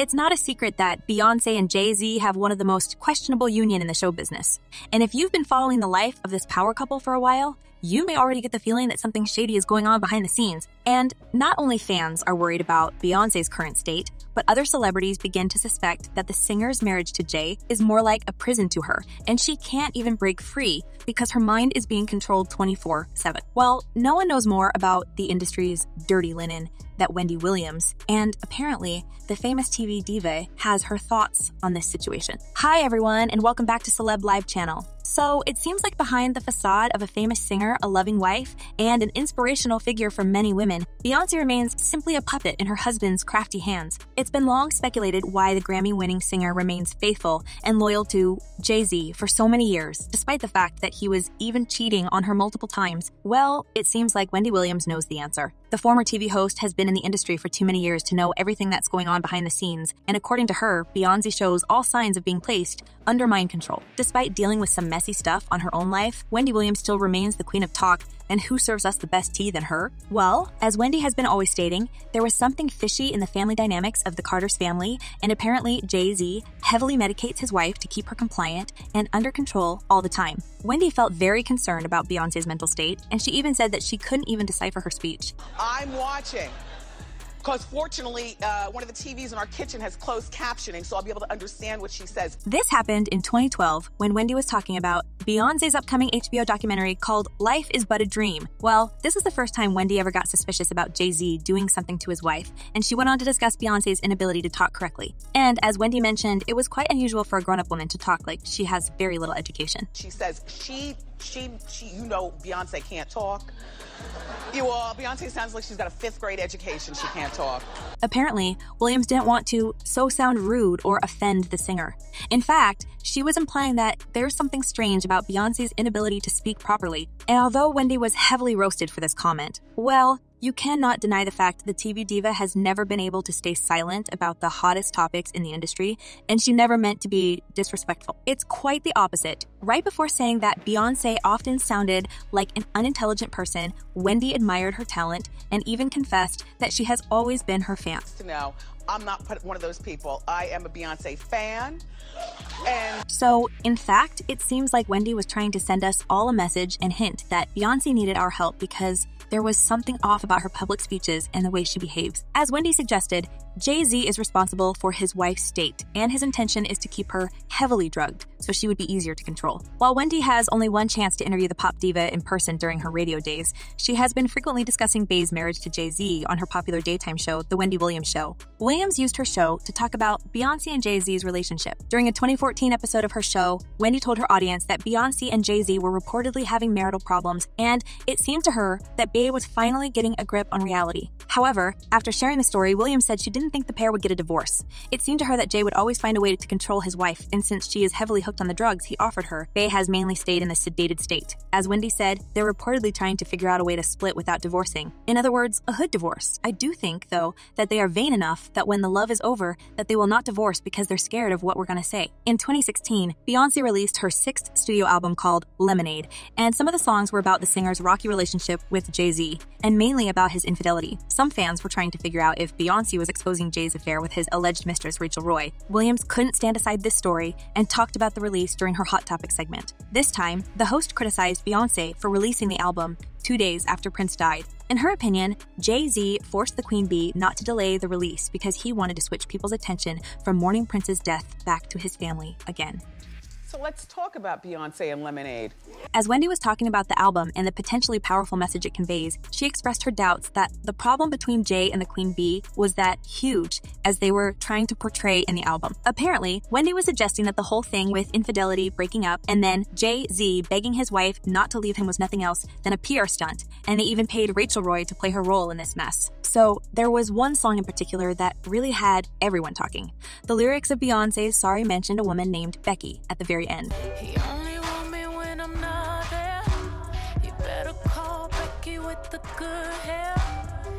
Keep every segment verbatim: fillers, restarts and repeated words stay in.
It's not a secret that Beyoncé and Jay-Z have one of the most questionable union in the show business. And if you've been following the life of this power couple for a while, you may already get the feeling that something shady is going on behind the scenes. And not only fans are worried about Beyoncé's current state, but other celebrities begin to suspect that the singer's marriage to Jay is more like a prison to her, and she can't even break free because her mind is being controlled twenty-four seven. Well, no one knows more about the industry's dirty linen than Wendy Williams, and apparently, the famous T V diva has her thoughts on this situation. Hi everyone, and welcome back to CELEB LIVE channel. So it seems like behind the facade of a famous singer, a loving wife, and an inspirational figure for many women, Beyoncé remains simply a puppet in her husband's crafty hands. It's been long speculated why the Grammy-winning singer remains faithful and loyal to Jay-Z for so many years, despite the fact that he was even cheating on her multiple times. Well, it seems like Wendy Williams knows the answer. The former T V host has been in the industry for too many years to know everything that's going on behind the scenes, and according to her, Beyoncé shows all signs of being placed under mind control. Despite dealing with some messy stuff on her own life, Wendy Williams still remains the queen of talk, and who serves us the best tea than her? Well, as Wendy has been always stating, there was something fishy in the family dynamics of the Carter's family, and apparently Jay-Z heavily medicates his wife to keep her compliant and under control all the time. Wendy felt very concerned about Beyoncé's mental state, and she even said that she couldn't even decipher her speech. I'm watching, because fortunately, uh, one of the T Vs in our kitchen has closed captioning, so I'll be able to understand what she says. This happened in twenty twelve when Wendy was talking about Beyoncé's upcoming H B O documentary called Life is But a Dream. Well, this is the first time Wendy ever got suspicious about Jay-Z doing something to his wife, and she went on to discuss Beyoncé's inability to talk correctly. And as Wendy mentioned, it was quite unusual for a grown-up woman to talk like she has very little education. She says she, she, she, you know, Beyoncé can't talk. You all, Beyoncé sounds like she's got a fifth grade education. She can't talk. Apparently, Williams didn't want to so sound rude or offend the singer. In fact, she was implying that there's something strange about Beyoncé's inability to speak properly. And although Wendy was heavily roasted for this comment, well, you cannot deny the fact the T V diva has never been able to stay silent about the hottest topics in the industry, and she never meant to be disrespectful. It's quite the opposite. Right before saying that Beyoncé often sounded like an unintelligent person, Wendy admired her talent and even confessed that she has always been her fan. No, I'm not one of those people. I am a Beyoncé fan. And so, in fact, it seems like Wendy was trying to send us all a message and hint that Beyoncé needed our help because there was something off about her public speeches and the way she behaves. As Wendy suggested, Jay-Z is responsible for his wife's state, and his intention is to keep her heavily drugged so she would be easier to control. While Wendy has only one chance to interview the pop diva in person during her radio days, she has been frequently discussing Beyoncé's marriage to Jay-Z on her popular daytime show, The Wendy Williams Show. Williams used her show to talk about Beyoncé and Jay-Z's relationship. During a twenty fourteen episode of her show, Wendy told her audience that Beyoncé and Jay-Z were reportedly having marital problems, and it seemed to her that Bey was finally getting a grip on reality. However, after sharing the story, Williams said she didn't think the pair would get a divorce. It seemed to her that Jay would always find a way to control his wife, and since she is heavily hooked on the drugs he offered her, Bey has mainly stayed in the sedated state. As Wendy said, they're reportedly trying to figure out a way to split without divorcing. In other words, a hood divorce. I do think, though, that they are vain enough that when the love is over, that they will not divorce because they're scared of what we're gonna say. In twenty sixteen, Beyoncé released her sixth studio album called Lemonade, and some of the songs were about the singer's rocky relationship with Jay-Z, and mainly about his infidelity. Some fans were trying to figure out if Beyoncé was exposing Jay's affair with his alleged mistress, Rachel Roy. Williams couldn't stand aside this story and talked about the release during her Hot Topic segment. This time, the host criticized Beyoncé for releasing the album two days after Prince died. In her opinion, Jay-Z forced the Queen Bee not to delay the release because he wanted to switch people's attention from mourning Prince's death back to his family again. So let's talk about Beyoncé and Lemonade. As Wendy was talking about the album and the potentially powerful message it conveys, she expressed her doubts that the problem between Jay and the Queen Bee was that huge as they were trying to portray in the album. Apparently, Wendy was suggesting that the whole thing with infidelity breaking up and then Jay-Z begging his wife not to leave him was nothing else than a P R stunt, and they even paid Rachel Roy to play her role in this mess. So there was one song in particular that really had everyone talking. The lyrics of Beyoncé's Sorry mentioned a woman named Becky at the very end. He only want me when I'm not there. You better call Becky with the good hair.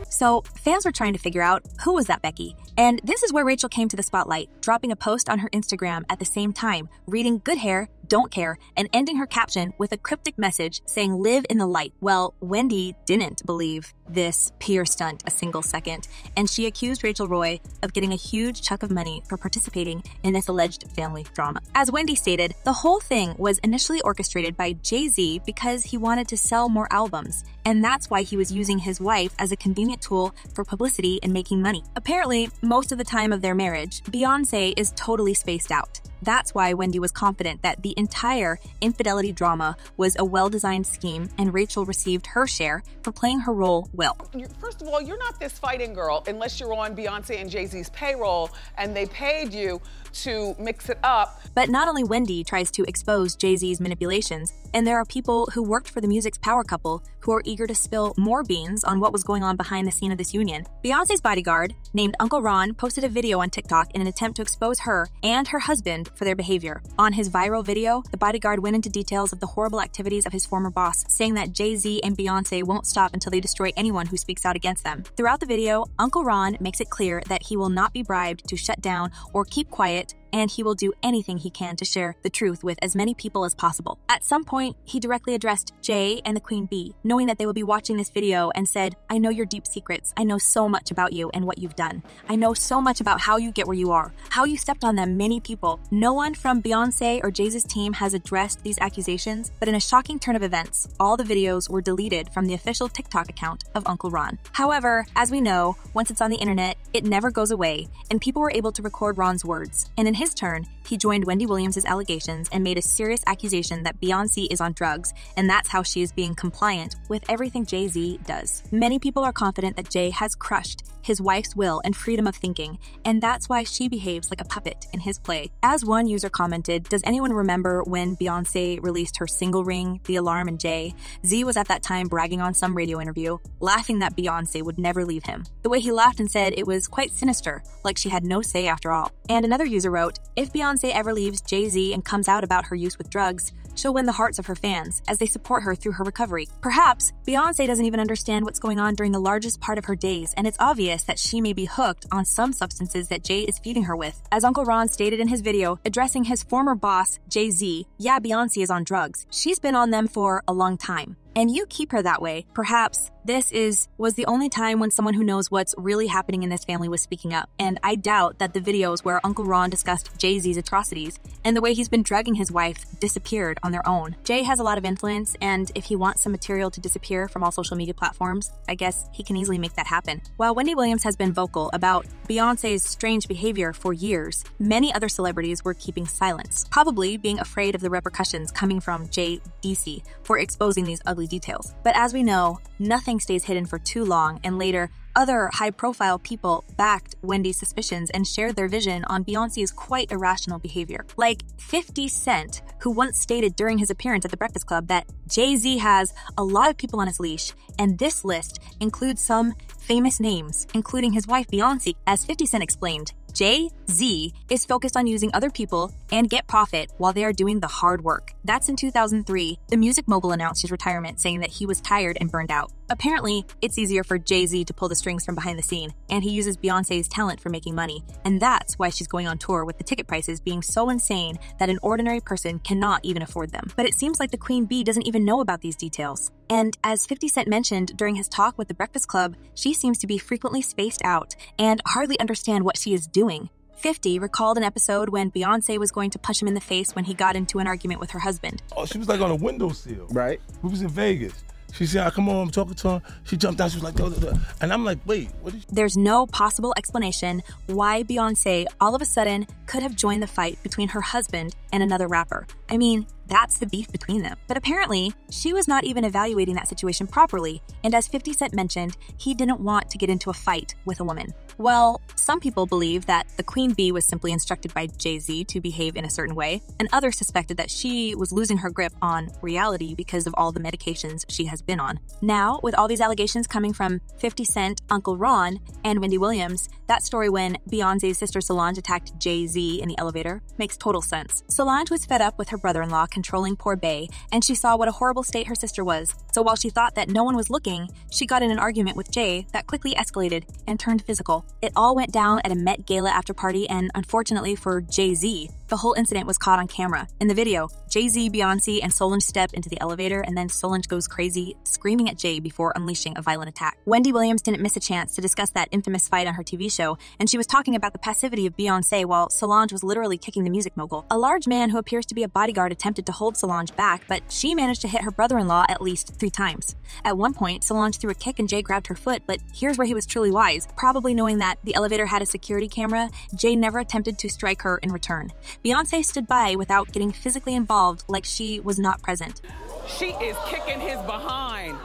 So fans were trying to figure out who was that Becky, and this is where Rachel came to the spotlight, dropping a post on her Instagram at the same time, reading good hair, don't care and ending her caption with a cryptic message saying live in the light. Well, Wendy didn't believe this peer stunt a single second, and she accused Rachel Roy of getting a huge chunk of money for participating in this alleged family drama. As Wendy stated, the whole thing was initially orchestrated by Jay-Z because he wanted to sell more albums, and that's why he was using his wife as a convenient tool for publicity and making money. Apparently, most of the time of their marriage, Beyoncé is totally spaced out. That's why Wendy was confident that the entire infidelity drama was a well-designed scheme, and Rachel received her share for playing her role well. First of all, you're not this fighting girl unless you're on Beyonce and Jay-Z's payroll and they paid you to mix it up. But not only Wendy tries to expose Jay-Z's manipulations, and there are people who worked for the music's power couple who are eager to spill more beans on what was going on behind the scene of this union. Beyonce's bodyguard, named Uncle Ron, posted a video on TikTok in an attempt to expose her and her husband for their behavior. On his viral video, the bodyguard went into details of the horrible activities of his former boss, saying that Jay-Z and Beyoncé won't stop until they destroy anyone who speaks out against them. Throughout the video, Uncle Ron makes it clear that he will not be bribed to shut down or keep quiet, and he will do anything he can to share the truth with as many people as possible. At some point, he directly addressed Jay and the Queen Bee, knowing that they would be watching this video, and said, "I know your deep secrets. I know so much about you and what you've done. I know so much about how you get where you are, how you stepped on them many people." No one from Beyoncé or Jay-Z's team has addressed these accusations, but in a shocking turn of events, all the videos were deleted from the official TikTok account of Uncle Ron. However, as we know, once it's on the internet, it never goes away, and people were able to record Ron's words. And in his turn, he joined Wendy Williams' allegations and made a serious accusation that Beyoncé is on drugs, and that's how she is being compliant with everything Jay-Z does. Many people are confident that Jay has crushed his wife's will and freedom of thinking, and that's why she behaves like a puppet in his play. As one user commented, "Does anyone remember when Beyoncé released her single Ring, The Alarm, and Jay? Z was at that time bragging on some radio interview, laughing that Beyoncé would never leave him. The way he laughed and said it was quite sinister, like she had no say after all." And another user wrote, "If Beyoncé ever leaves Jay-Z and comes out about her use with drugs, she'll win the hearts of her fans as they support her through her recovery. Perhaps Beyoncé doesn't even understand what's going on during the largest part of her days, and it's obvious that she may be hooked on some substances that Jay is feeding her with." As Uncle Ron stated in his video, addressing his former boss, Jay-Z, "Yeah, Beyoncé is on drugs. She's been on them for a long time. And you keep her that way. Perhaps this is was the only time when someone who knows what's really happening in this family was speaking up." And I doubt that the videos where Uncle Ron discussed Jay-Z's atrocities and the way he's been drugging his wife disappeared on their own. Jay has a lot of influence, and if he wants some material to disappear from all social media platforms, I guess he can easily make that happen. While Wendy Williams has been vocal about Beyoncé's strange behavior for years, many other celebrities were keeping silence, probably being afraid of the repercussions coming from J D C for exposing these ugly details. But as we know, nothing stays hidden for too long, and later, other high-profile people backed Wendy's suspicions and shared their vision on Beyoncé's quite irrational behavior. Like fifty Cent, who once stated during his appearance at The Breakfast Club that Jay-Z has a lot of people on his leash, and this list includes some famous names, including his wife Beyoncé. As fifty Cent explained, Jay-Z is focused on using other people and get profit while they are doing the hard work. That's in two thousand three. The music mogul announced his retirement, saying that he was tired and burned out. Apparently, it's easier for Jay-Z to pull the strings from behind the scene, and he uses Beyoncé's talent for making money. And that's why she's going on tour, with the ticket prices being so insane that an ordinary person cannot even afford them. But it seems like the Queen Bee doesn't even know about these details. And as fifty Cent mentioned during his talk with The Breakfast Club, she seems to be frequently spaced out and hardly understand what she is doing. fifty recalled an episode when Beyoncé was going to punch him in the face when he got into an argument with her husband. Oh, she was like on a windowsill. Right. We was in Vegas. She said, "I come on, I'm talking to her." She jumped out, she was like, duh, duh, duh. And I'm like, wait, what did you? There's no possible explanation why Beyoncé all of a sudden could have joined the fight between her husband and another rapper. I mean, that's the beef between them. But apparently, she was not even evaluating that situation properly, and as fifty Cent mentioned, he didn't want to get into a fight with a woman. Well, some people believe that the Queen Bee was simply instructed by Jay-Z to behave in a certain way, and others suspected that she was losing her grip on reality because of all the medications she has been on. Now, with all these allegations coming from fifty Cent, Uncle Ron, and Wendy Williams, that story when Beyoncé's sister Solange attacked Jay-Z in the elevator makes total sense. Solange was fed up with her brother-in-law controlling poor Bay, and she saw what a horrible state her sister was, so while she thought that no one was looking, she got in an argument with Jay that quickly escalated and turned physical. It all went down at a Met Gala after party, and unfortunately for Jay-Z, the whole incident was caught on camera. In the video, Jay-Z, Beyoncé, and Solange step into the elevator, and then Solange goes crazy, screaming at Jay before unleashing a violent attack. Wendy Williams didn't miss a chance to discuss that infamous fight on her T V show, and she was talking about the passivity of Beyoncé while Solange was literally kicking the music mogul. A large man who appears to be a bodyguard attempted to hold Solange back, but she managed to hit her brother-in-law at least three times. At one point, Solange threw a kick and Jay grabbed her foot, but here's where he was truly wise. Probably knowing that the elevator had a security camera, Jay never attempted to strike her in return. Beyoncé stood by without getting physically involved, like she was not present. She is kicking his behind,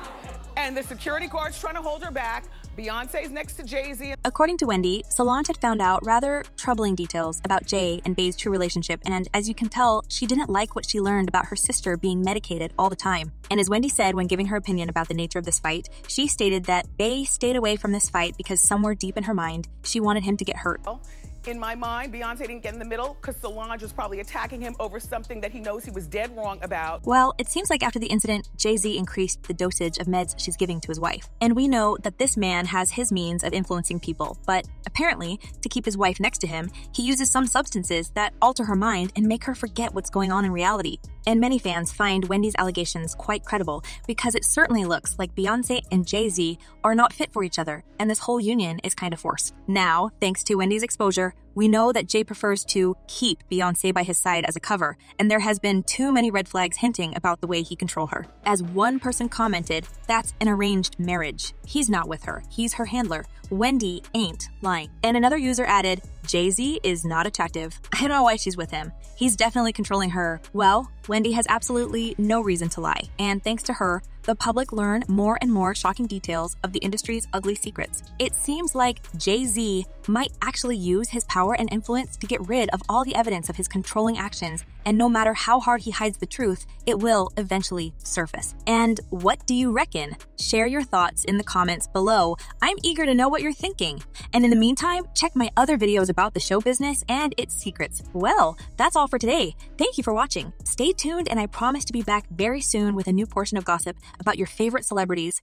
and the security guard's trying to hold her back. Beyoncé's next to Jay-Z. According to Wendy, Solange had found out rather troubling details about Jay and Bay's true relationship, and as you can tell, she didn't like what she learned about her sister being medicated all the time. And as Wendy said when giving her opinion about the nature of this fight, she stated that Bay stayed away from this fight because somewhere deep in her mind, she wanted him to get hurt. In my mind, Beyoncé didn't get in the middle because Solange was probably attacking him over something that he knows he was dead wrong about. Well, it seems like after the incident, Jay-Z increased the dosage of meds she's giving to his wife. And we know that this man has his means of influencing people, but apparently, to keep his wife next to him, he uses some substances that alter her mind and make her forget what's going on in reality. And many fans find Wendy's allegations quite credible because it certainly looks like Beyoncé and Jay-Z are not fit for each other, and this whole union is kind of forced. Now, thanks to Wendy's exposure, we know that Jay prefers to keep Beyoncé by his side as a cover, and there has been too many red flags hinting about the way he controls her. As one person commented, that's an arranged marriage. He's not with her, he's her handler. Wendy ain't lying. And another user added, Jay-Z is not attractive. I don't know why she's with him. He's definitely controlling her. Well, Wendy has absolutely no reason to lie, and thanks to her, the public learn more and more shocking details of the industry's ugly secrets. It seems like Jay-Z might actually use his power and influence to get rid of all the evidence of his controlling actions, and no matter how hard he hides the truth, it will eventually surface. And what do you reckon? Share your thoughts in the comments below. I'm eager to know what you're thinking. And in the meantime, check my other videos about the show business and its secrets. Well, that's all for today. Thank you for watching. Stay tuned, and I promise to be back very soon with a new portion of gossip about your favorite celebrities,